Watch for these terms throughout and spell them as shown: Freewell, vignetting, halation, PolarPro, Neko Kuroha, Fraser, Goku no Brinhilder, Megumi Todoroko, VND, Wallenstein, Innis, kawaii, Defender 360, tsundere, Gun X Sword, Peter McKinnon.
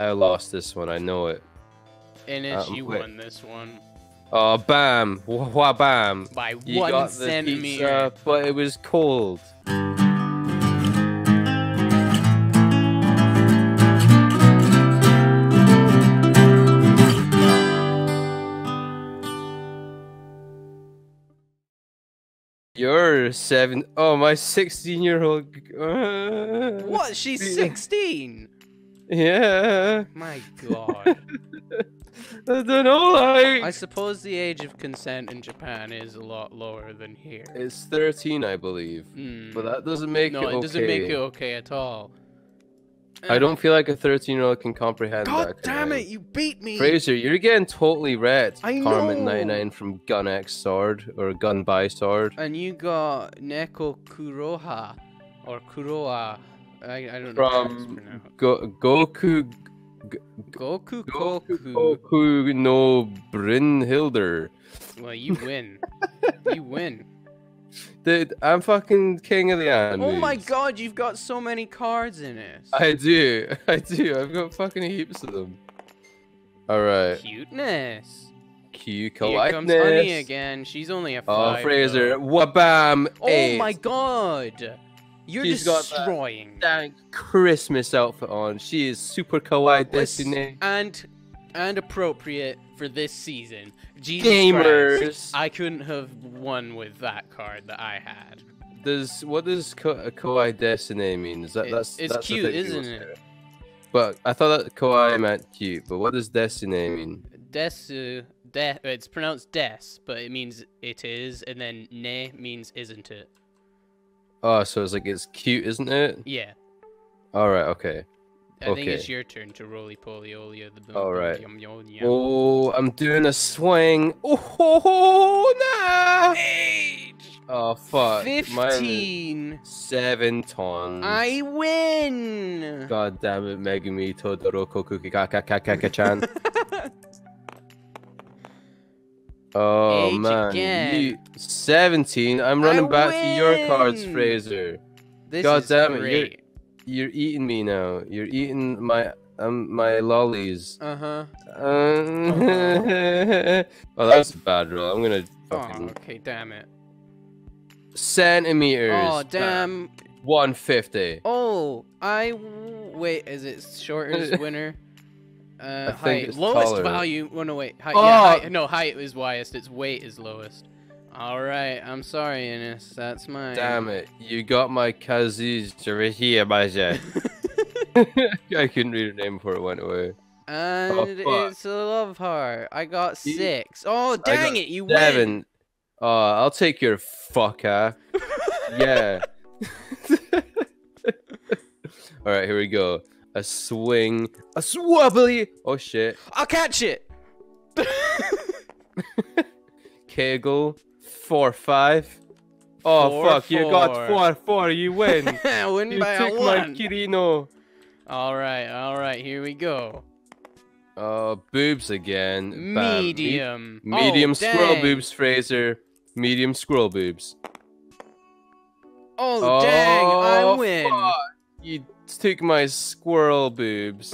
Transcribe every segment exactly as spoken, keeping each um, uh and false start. I lost this one. I know it. Innis, um, you wait. won this one. Oh, bam. Wah, bam. By you one got the centimeter. Pizza, but it was cold. You're seven. Oh, my sixteen year old. Uh, what? She's sixteen. Yeah. My God. I don't know. Like, I suppose the age of consent in Japan is a lot lower than here. It's thirteen, I believe. Mm. But that doesn't make no, it okay. No, it doesn't make it okay at all. I don't feel like a thirteen year old can comprehend God that. God damn it, you beat me! Fraser, you're getting totally wrecked. I Carmen know. ninety-nine from Gun X Sword, or Gun by Sword. And you got Neko Kuroha, or Kuroha. I, I don't know. From Go Goku. G Goku, Goku, Goku. Goku no Brinhilder. Well, you win. You win. Dude, I'm fucking king of the anime. Oh my God, you've got so many cards in it. I do, I do. I've got fucking heaps of them. All right. Cuteness. Q Coliteness. Here comes Honey again. She's only a five. Oh, Fraser. Wabam. Oh eight. my God. You're She's destroying. Got that dang Christmas outfit on. She is super kawaii destiny. And and appropriate for this season. Jesus Gamers. Christ, I couldn't have won with that card that I had. Does what does ka kawaii destiny mean? Is that it, that's it's that's cute, isn't it? But I thought that kawaii meant cute. But what does destiny mean? Desu, de, it's pronounced des, but it means it is, and then ne means isn't it. Oh, so it's like it's cute, isn't it? Yeah. All right. Okay. I okay. think it's your turn to roly poly olio the boom. All right. Yum, yum, yum. Oh, I'm doing a swing. Oh, ho, ho, nah. Age. Oh fuck. Fifteen. Seven tons. I win. God damn it, Megumi Todoroko Kukikakakakachan. Oh Age man, again. You, seventeen. I'm running I back win. to your cards, Fraser. This God is damn great. it, you're, you're eating me now. You're eating my um my lollies. Uh huh. Uh, oh. Oh, that's a bad roll. I'm gonna. Fucking... Oh, okay, damn it. Centimeters. Oh damn. One fifty. Oh, I wait. Is it shortest winner? Uh, height. Lowest taller. value. Oh, no, wait. Height, oh! yeah, height, no, height is highest. Its weight is lowest. All right. I'm sorry, Innis. That's mine. Damn it. You got my Kazu's Jirihiya Baja. I couldn't read her name before it went away. And oh, it's a love heart. I got six. Oh, dang it. You seven. win. Oh, uh, I'll take your fucker. Yeah. All right. Here we go. A swing, a swabbly. Oh shit! I'll catch it. Kegel, four five. Oh four, fuck! Four. You got four four. You win. win you by took a one. my Kirino. All right, all right. Here we go. Uh, boobs again. Medium. Me medium oh, squirrel dang. boobs, Fraser. Medium squirrel boobs. Oh, oh dang! I win. Fuck. You. Took my squirrel boobs.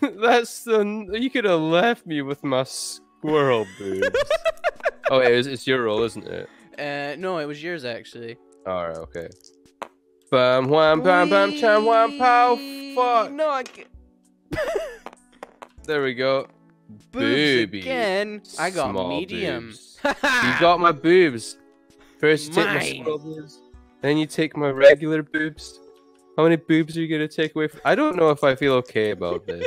That's the you could have left me with my squirrel boobs. Oh, wait, it's, it's your roll, isn't it? Uh, no, it was yours actually. All right, okay. Bam, wham, bam, bam, cham, wham, pow. Fuck. No, I can't. There we go. Boobs Booby. again. I got Small medium. You got my boobs. First you take Mine. my squirrel boobs, then you take my regular boobs. How many boobs are you gonna take away from? I don't know if I feel okay about this.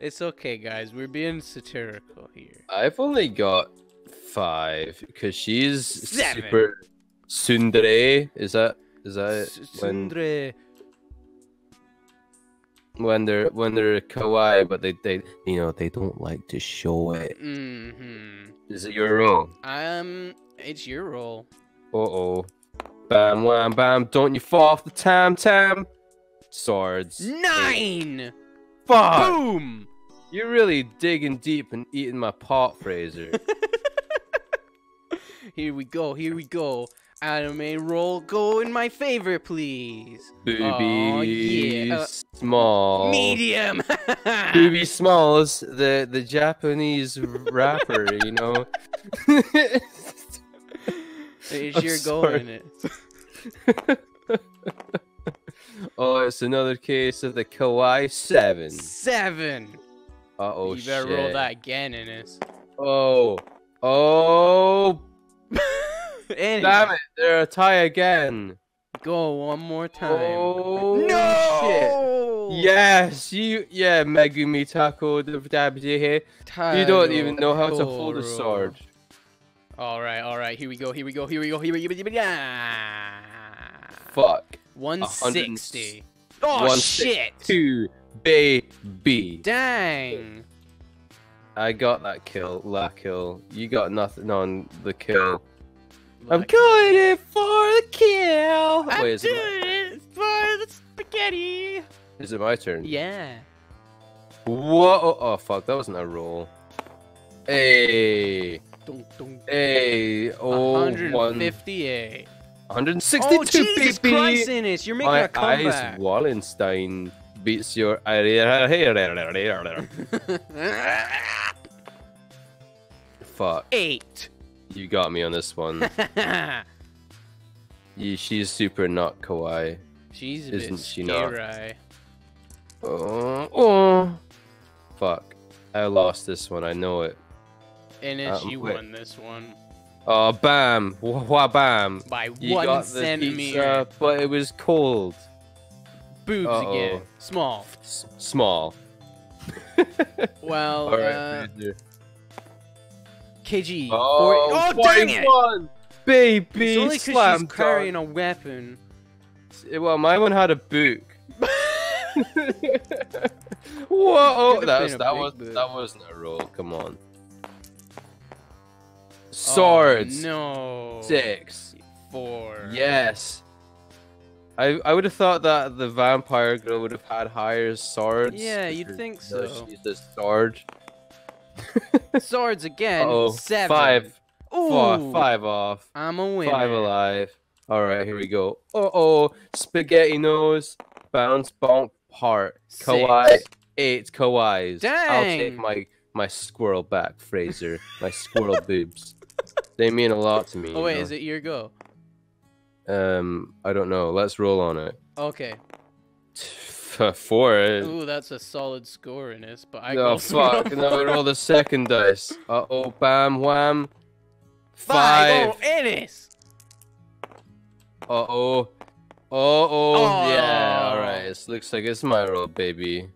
It's okay, guys. We're being satirical here. I've only got five because she's Seven. super tsundere. Is that is that tsundere? When, when they're when they're kawaii, but they they you know they don't like to show it. Mm-hmm. Is it your role? Um, it's your role. Uh oh. Bam, wham, bam, don't you fall off the tam tam. Swords. Nine! Eight. Fuck! Boom! You're really digging deep and eating my pot, Fraser. Here we go, here we go. Anime roll go in my favor, please. Boobies oh, yeah. uh, small. Medium. Booby Smalls, the the Japanese rapper, you know. Is I'm your goal sorry. in it? Oh, it's another case of the kawaii seven. Seven. Uh oh. You better shit. roll that again, Innis. Oh. Oh. Anyway. Damn it, they're a tie again. Go one more time. Oh, no! Shit. Yes, you, yeah, Megumi Tako, you don't even know how to hold a sword. Alright, alright, here we go, here we go, here we go, here we go. Here we go. Fuck. one sixty. Oh, one sixty-two, shit! Baby. Dang. I got that kill, that kill. You got nothing on the kill. I'm doing it for the kill! I'm Wait, doing it, it for the spaghetti! Is it my turn? Yeah. Whoa! Oh, fuck, that wasn't a roll. Hey! Dun, dun, hey! Oh, one fifty-eight. one sixty-two, oh, Jesus baby! Christ, Innis, you're making my a comeback! Eyes, Wallenstein beats your... Fuck. Eight! You got me on this one. yeah, she's super not kawaii. She's a Isn't bit she not? Oh, oh, fuck! I lost this one. I know it. Innis, um, you wait. won this one. Oh, bam! Wah, bam! By you one got the centimeter. Pizza, but it was cold. Boobs uh -oh. again. Small. S small. well. All right, uh... K G. Oh, forty, oh dang it! Baby, it's only because she's carrying a weapon. Well, my one had a book. Whoa! That was that was book. that wasn't a roll. Come on. Swords. Oh, no. Six. Four. Yes. I I would have thought that the vampire girl would have had higher swords. Yeah, you'd think so. No, she's a sword. Swords again. Uh oh, seven. Five. Ooh. Four, five off. I'm a winner. Five alive. All right, here we go. Uh oh, spaghetti nose, bounce, bonk, heart, kawaii, eight kawais. Dang. I'll take my my squirrel back, Fraser. My squirrel boobs. They mean a lot to me. Oh wait, you know? Is it your go? Um, I don't know. Let's roll on it. Okay. Four. Ooh, that's a solid score, Innis. But I oh, fuck. No, we roll the second dice. Uh oh, bam, wham. Five. Five. Oh, Innis. Uh oh. Uh oh. Oh. Yeah. All right. This looks like it's my roll, baby.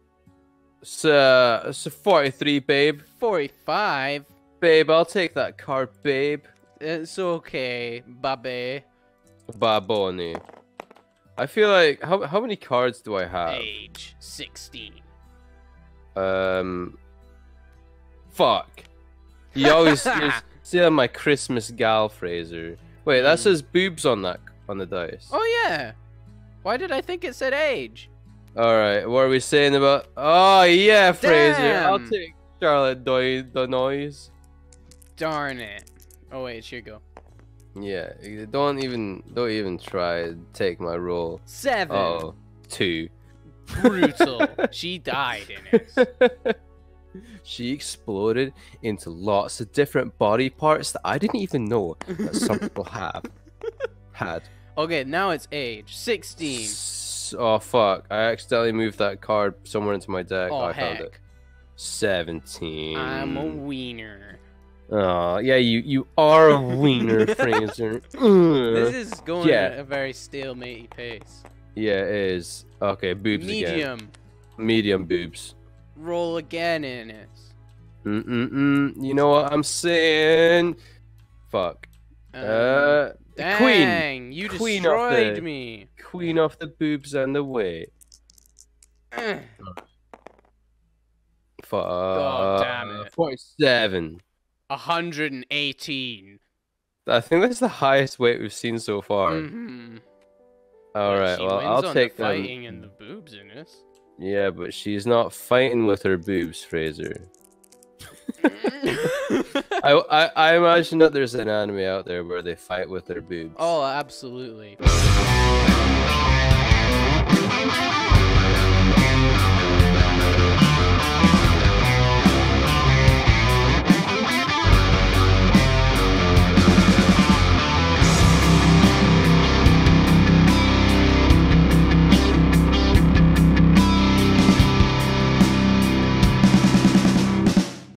It's uh, it's a forty-three, babe. Forty-five. Babe, I'll take that card, babe. It's okay, babe. Baboni. I feel like how how many cards do I have? Age sixteen. Um. Fuck. You always steal my Christmas gal, Fraser. Wait, mm. that says boobs on that on the dice. Oh yeah. Why did I think it said age? All right. What are we saying about? Oh yeah, Fraser. Damn. I'll take Charlotte Doy the noise. Darn it. Oh wait, here you go. Yeah, don't even don't even try to take my roll. Seven. Oh, two. Brutal. She died, Innis. She exploded into lots of different body parts that I didn't even know that some people have had. Okay, now it's age sixteen. S oh fuck! I accidentally moved that card somewhere into my deck. Oh, I heck. found it. Seventeen. I'm a wiener. Oh yeah, you you are a wiener, Fraser. This is going yeah. at a very stalemate pace. Yeah, it is. Okay, boobs Medium. again. Medium. Medium boobs. Roll again, Innis. Mm mm mm. You know what I'm saying? Fuck. Uh, uh dang, queen. You queen destroyed the, me. Queen off the boobs and the weight. Fuck. Oh damn it. forty-seven. one hundred eighteen. I think that's the highest weight we've seen so far. Mm-hmm. All right, well, I'll take the fighting and the boobs, Innis. Yeah, but she's not fighting with her boobs, Fraser. I, I I imagine that there's an anime out there where they fight with their boobs. Oh, absolutely.